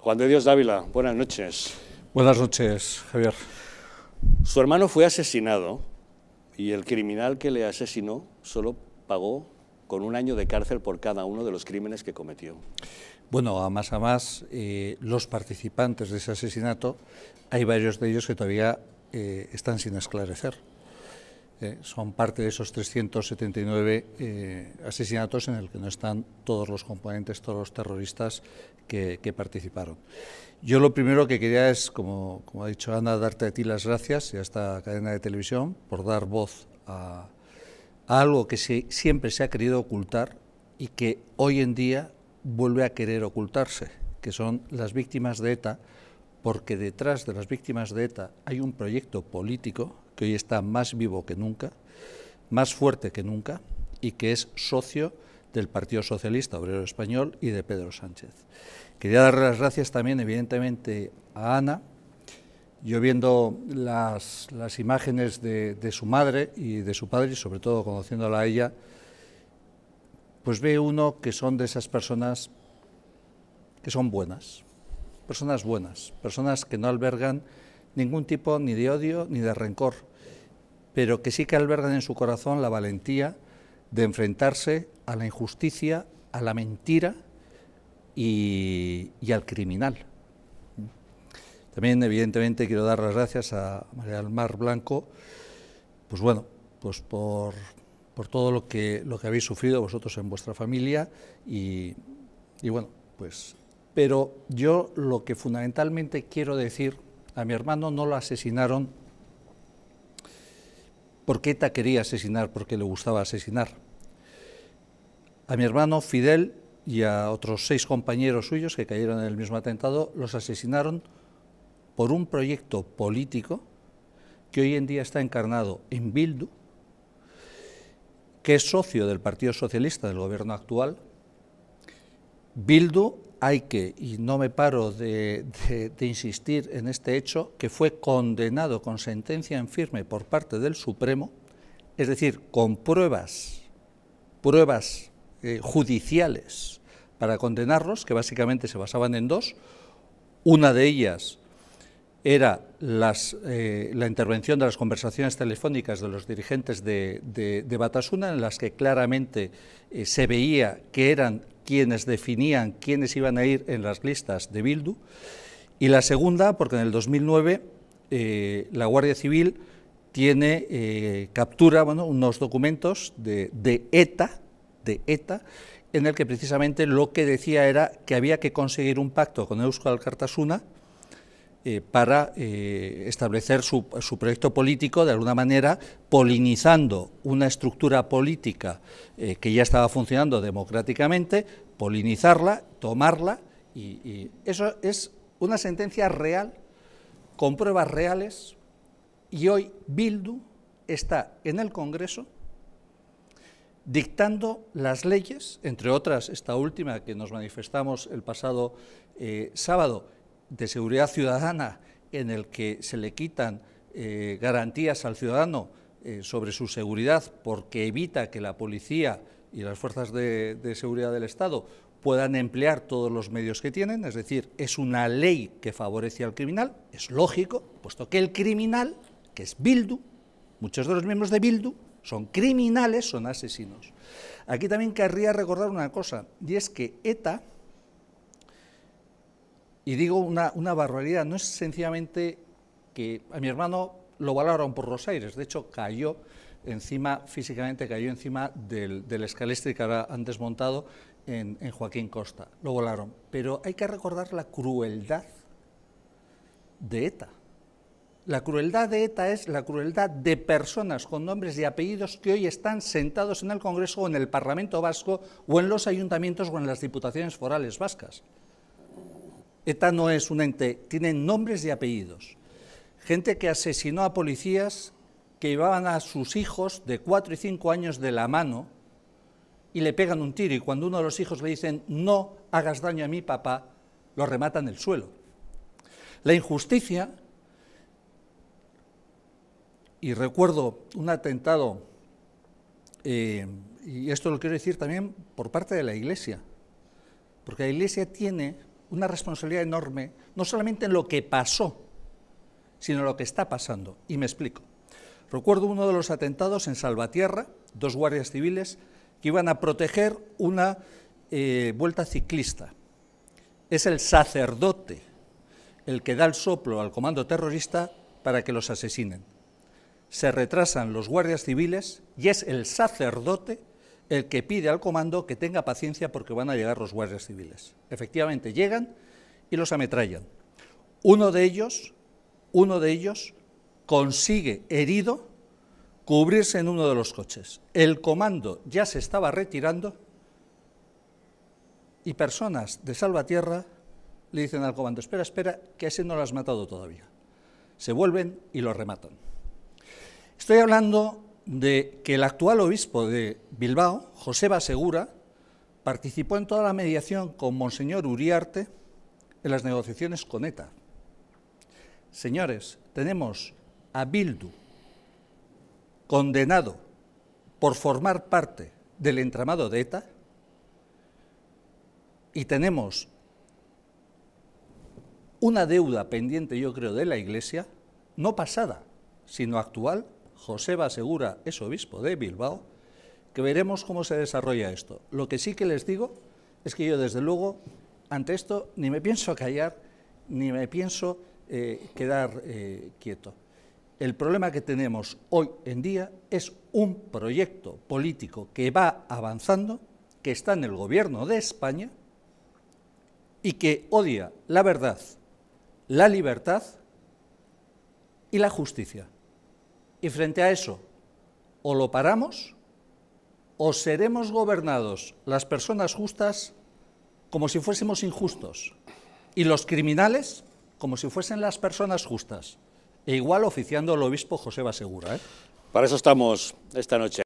Juan de Dios Dávila, buenas noches. Buenas noches, Javier. Su hermano fue asesinado y el criminal que le asesinó solo pagó con 1 año de cárcel por cada uno de los crímenes que cometió. Bueno, a más, los participantes de ese asesinato, hay varios de ellos que todavía están sin esclarecer. Son parte de esos 379 asesinatos en el que no están todos los componentes, todos los terroristas que participaron. Yo lo primero que quería es, como ha dicho Ana, darte a ti las gracias y a esta cadena de televisión por dar voz a algo que siempre se ha querido ocultar y que hoy en día vuelve a querer ocultarse, que son las víctimas de ETA, porque detrás de las víctimas de ETA hay un proyecto político que hoy está más vivo que nunca, más fuerte que nunca, y que es socio del Partido Socialista Obrero Español y de Pedro Sánchez. Quería dar las gracias también, evidentemente, a Ana. Yo viendo las imágenes de su madre y de su padre, y sobre todo conociéndola a ella, pues ve uno que son de esas personas que son buenas, personas que no albergan ningún tipo ni de odio ni de rencor, pero que sí que albergan en su corazón la valentía de enfrentarse a la injusticia, a la mentira y al criminal. También, evidentemente, quiero dar las gracias a María del Mar Blanco, pues bueno, pues por todo lo que habéis sufrido vosotros en vuestra familia y bueno, pues... Pero yo lo que fundamentalmente quiero decir, a mi hermano no lo asesinaron porque ETA quería asesinar, porque le gustaba asesinar. A mi hermano Fidel y a otros 6 compañeros suyos que cayeron en el mismo atentado, los asesinaron por un proyecto político que hoy en día está encarnado en Bildu, que es socio del Partido Socialista del gobierno actual. Bildu, hay que, y no me paro de insistir en este hecho, que fue condenado con sentencia en firme por parte del Supremo, es decir, con pruebas judiciales para condenarlos, que básicamente se basaban en 2. Una de ellas era la intervención de las conversaciones telefónicas de los dirigentes de Batasuna, en las que claramente se veía que eran quienes definían quiénes iban a ir en las listas de Bildu, y la segunda, porque en el 2009 la Guardia Civil tiene captura, bueno, unos documentos de ETA, en el que precisamente lo que decía era que había que conseguir un pacto con Euskal Cartasuna para establecer su proyecto político, de alguna manera polinizando una estructura política que ya estaba funcionando democráticamente, polinizarla, tomarla, y eso es una sentencia real, con pruebas reales, y hoy Bildu está en el Congreso dictando las leyes, entre otras esta última que nos manifestamos el pasado sábado, de seguridad ciudadana, en el que se le quitan garantías al ciudadano sobre su seguridad, porque evita que la policía y las fuerzas de seguridad del Estado puedan emplear todos los medios que tienen, es decir, es una ley que favorece al criminal, es lógico, puesto que el criminal, que es Bildu, muchos de los miembros de Bildu son criminales, son asesinos. Aquí también querría recordar una cosa, y es que ETA, y digo una barbaridad, no es sencillamente que a mi hermano lo volaron por los aires, de hecho cayó encima, físicamente cayó encima del escalestre que ahora han desmontado en Joaquín Costa, lo volaron. Pero hay que recordar la crueldad de ETA. La crueldad de ETA es la crueldad de personas con nombres y apellidos que hoy están sentados en el Congreso o en el Parlamento vasco o en los ayuntamientos o en las diputaciones forales vascas. ETA no es un ente, tienen nombres y apellidos. Gente que asesinó a policías que llevaban a sus hijos de 4 y 5 años de la mano y le pegan un tiro, y cuando uno de los hijos le dicen no hagas daño a mi papá, lo remata en el suelo. La injusticia, y recuerdo un atentado, y esto lo quiero decir también por parte de la Iglesia, porque la Iglesia tiene una responsabilidad enorme, no solamente en lo que pasó, sino en lo que está pasando. Y me explico. Recuerdo uno de los atentados en Salvatierra, dos guardias civiles que iban a proteger una vuelta ciclista. Es el sacerdote el que da el soplo al comando terrorista para que los asesinen. Se retrasan los guardias civiles y es el sacerdote el que pide al comando que tenga paciencia porque van a llegar los guardias civiles. Efectivamente llegan y los ametrallan. Uno de ellos consigue, herido, cubrirse en uno de los coches. El comando ya se estaba retirando y personas de Salvatierra le dicen al comando, espera, espera, que a ese no lo has matado todavía. Se vuelven y lo rematan. Estoy hablando de que el actual obispo de Bilbao, Joseba Segura, participó en toda la mediación con Monseñor Uriarte en las negociaciones con ETA. Señores, tenemos a Bildu condenado por formar parte del entramado de ETA y tenemos una deuda pendiente, yo creo, de la Iglesia, no pasada, sino actual. Joseba Segura es obispo de Bilbao, que veremos cómo se desarrolla esto. Lo que sí que les digo es que yo, desde luego, ante esto ni me pienso callar, ni me pienso quedar quieto. El problema que tenemos hoy en día es un proyecto político que va avanzando, que está en el gobierno de España y que odia la verdad, la libertad y la justicia. Y frente a eso, o lo paramos, o seremos gobernados las personas justas como si fuésemos injustos, y los criminales como si fuesen las personas justas, e igual oficiando el obispo Joseba Segura, ¿eh? Para eso estamos esta noche.